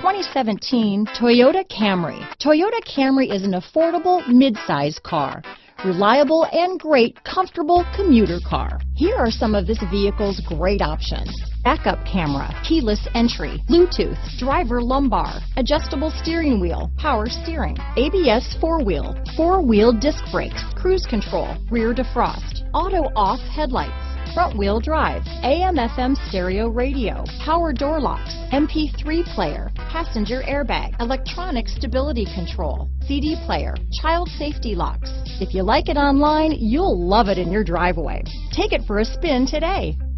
2017 Toyota Camry. Toyota Camry is an affordable mid-size car, reliable and great comfortable commuter car. Here are some of this vehicle's great options: backup camera, keyless entry, Bluetooth, driver lumbar, adjustable steering wheel, power steering, ABS four-wheel disc brakes, cruise control, rear defrost, auto-off headlights, front-wheel drive, AM/FM stereo radio, power door locks, MP3 player, passenger airbag, electronic stability control, CD player, child safety locks. If you like it online, you'll love it in your driveway. Take it for a spin today.